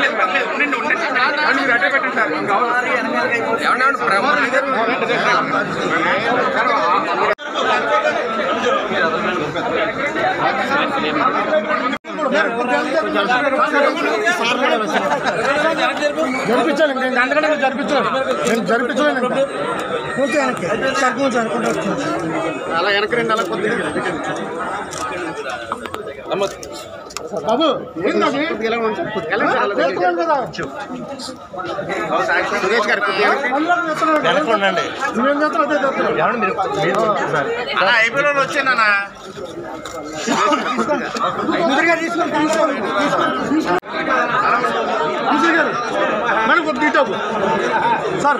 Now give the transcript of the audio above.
జరిపించాలి బాబు ఏంటది ఎలా ఉంటది ఎలా చేయాలి కదా ఆ సాక్షి సురేష్ గారు తెలుసుకోండి నేను చేస్తా అదే చేస్తా ఏమండి మీరు సార్ అలా ఐపీఎల్ లో వచ్చేనానా ముదిరిగా తీసుకొని ముదిరిగారు మనకు బీటప్ సార్